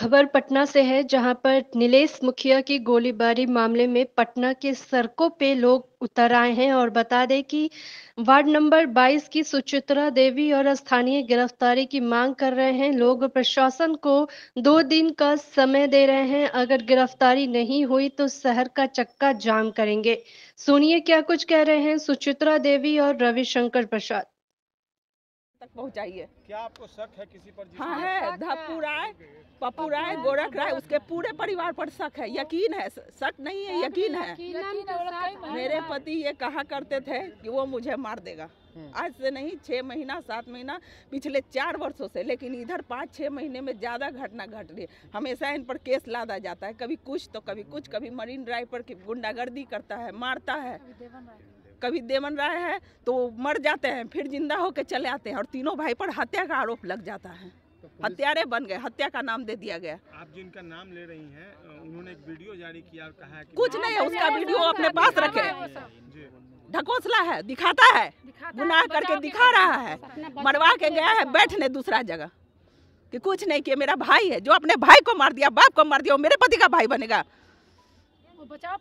खबर पटना से है, जहां पर निलेश मुखिया की गोलीबारी मामले में पटना के सड़कों पे लोग उतर आए हैं। और बता दें कि वार्ड नंबर 22 की सुचित्रा देवी और स्थानीय गिरफ्तारी की मांग कर रहे हैं। लोग प्रशासन को 2 दिन का समय दे रहे हैं, अगर गिरफ्तारी नहीं हुई तो शहर का चक्का जाम करेंगे। सुनिए क्या कुछ कह रहे हैं सुचित्रा देवी और रविशंकर प्रसाद। तक पहुँचाइए। क्या आपको शक है किसी पर? हाँ है, धप्पू राय, पप्पू राय, गोरख राय, उसके पूरे परिवार पर शक है। यकीन है, शक नहीं है, यकीन है। मेरे पति ये कहा करते थे कि वो मुझे मार देगा। आज से नहीं, 6 महीना 7 महीना, पिछले 4 वर्षों से, लेकिन इधर 5-6 महीने में ज़्यादा घटना घट रही है। हमेशा इन पर केस लादा जाता है, कभी कुछ तो कभी कुछ। कभी मरीन ड्राइव पर गुंडागर्दी करता है, मारता है, कभी देवन राय है तो मर जाते हैं, फिर जिंदा होकर चले आते हैं। और तीनों भाई पर हत्या का आरोप लग जाता है, हत्यारे बन गए, हत्या का नाम दे दिया गया। आप जिनका नाम ले रही हैं, उन्होंने एक वीडियो जारी किया और कहा है कि कुछ नहीं है, उसका वीडियो अपने पास रखे। ढकोसला है, दिखाता है, गुनाह करके दिखा रहा है, मरवा के गया है बैठने दूसरा जगह कि कुछ नहीं किया, मेरा भाई है। जो अपने भाई को मार दिया, बाप को मार दिया, वो मेरे पति का भाई बनेगा।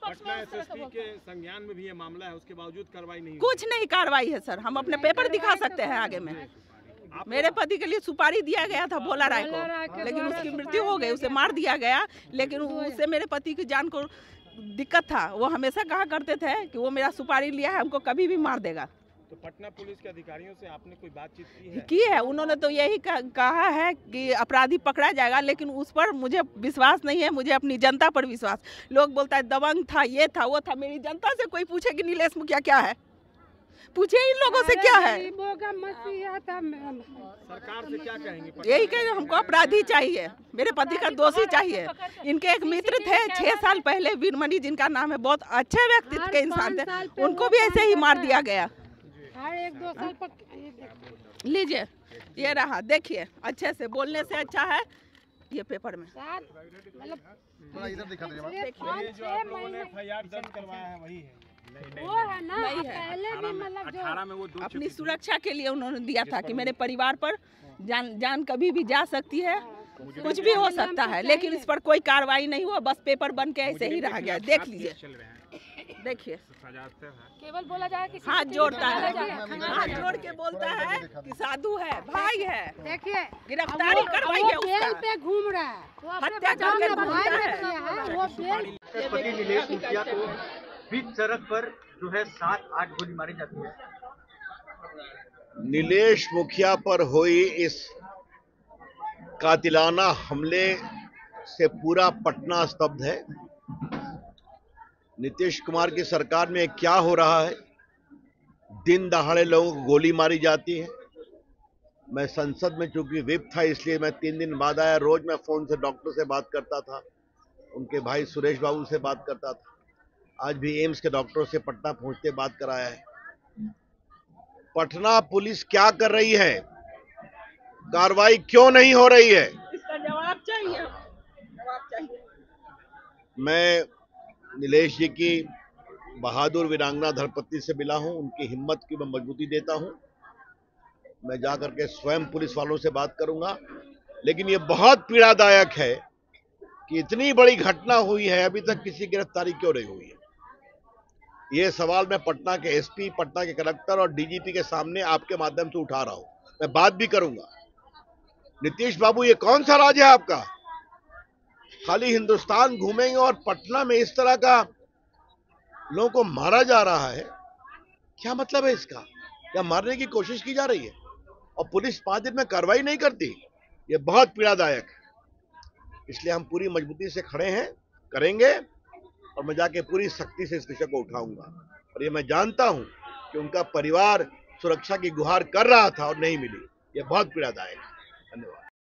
पटना एसएसपी के संज्ञान में भी ये मामला है, उसके बावजूद कार्रवाई नहीं, कुछ नहीं कार्रवाई है सर। हम अपने पेपर दिखा सकते हैं आगे में। मेरे पति के लिए सुपारी दिया गया था भोला राय को, लेकिन उसकी मृत्यु हो गई, उसे मार दिया गया। लेकिन उससे मेरे पति की जान को दिक्कत था, वो हमेशा कहा करते थे कि वो मेरा सुपारी लिया है, हमको कभी भी मार देगा। तो पटना पुलिस के अधिकारियों से आपने कोई बातचीत की है? उन्होंने तो यही कहा है कि अपराधी पकड़ा जाएगा, लेकिन उस पर मुझे विश्वास नहीं है। मुझे अपनी जनता पर विश्वास। लोग बोलता है दबंग था, ये था, वो था। मेरी जनता से कोई पूछे कि नीलेश मुखिया क्या है? पूछे इन लोगों से क्या है? सरकार से क्या कहेंगे? यही कहेंगे, हमको अपराधी चाहिए, मेरे पति का दोषी चाहिए। इनके एक मित्र थे 6 साल पहले, वीरमणि जिनका नाम है, बहुत अच्छे व्यक्तित्व के इंसान थे, उनको भी ऐसे ही मार दिया गया। 1-2 साल पर लीजिए, ये रहा, देखिए, अच्छे से बोलने से अच्छा है ये पेपर में। मतलब अपनी सुरक्षा के लिए उन्होंने दिया था कि मेरे परिवार पर जान कभी भी जा सकती है, कुछ भी हो सकता है, लेकिन इस पर कोई कार्रवाई नहीं हुआ, बस पेपर बन के ऐसे ही रह गया। देख लीजिए, देखिए, केवल बोला जाए कि हाथ जोड़ता है, हाथ जोड़ के बोलता है कि साधु है, भाई है। देखिए, गिरफ्तारी करवाइए, उसका पे घूम रहा है, हत्या करके घूमता है। वो पति निलेश मुखिया को बीच सड़क पर जो है 7-8 गोली मारी जाती है। निलेश मुखिया पर हुई इस कातिलाना हमले से पूरा पटना स्तब्ध है। नीतीश कुमार की सरकार में क्या हो रहा है? दिन दहाड़े लोगों को गोली मारी जाती है। मैं संसद में चूंकि विप था, इसलिए मैं 3 दिन बाद आया। रोज मैं फ़ोन से डॉक्टर से बात करता था, उनके भाई सुरेश बाबू से बात करता था। आज भी एम्स के डॉक्टरों से पटना पहुंचते बात कराया है। पटना पुलिस क्या कर रही है? कार्रवाई क्यों नहीं हो रही है? इसका जवाब चाहिए, जवाब चाहिए। मैं नीलेश जी की बहादुर वीरांगना धरपति से मिला हूं, उनकी हिम्मत की मैं मजबूती देता हूं। मैं जा करके स्वयं पुलिस वालों से बात करूंगा, लेकिन ये बहुत पीड़ादायक है कि इतनी बड़ी घटना हुई है, अभी तक किसी गिरफ्तारी क्यों नहीं हुई है? ये सवाल मैं पटना के एसपी, पटना के कलेक्टर और डीजीपी के सामने आपके माध्यम से उठा रहा हूं। मैं बात भी करूंगा। नीतीश बाबू, ये कौन सा राज है आपका? खाली हिंदुस्तान घूमेंगे और पटना में इस तरह का लोगों को मारा जा रहा है, क्या मतलब है इसका? या मारने की कोशिश की जा रही है और पुलिस 5 दिन में कार्रवाई नहीं करती? ये बहुत पीड़ादायक है। इसलिए हम पूरी मजबूती से खड़े हैं, करेंगे, और मैं जाके पूरी सख्ती से इस विषय को उठाऊंगा। और ये मैं जानता हूं कि उनका परिवार सुरक्षा की गुहार कर रहा था और नहीं मिली। ये बहुत पीड़ादायक है। धन्यवाद।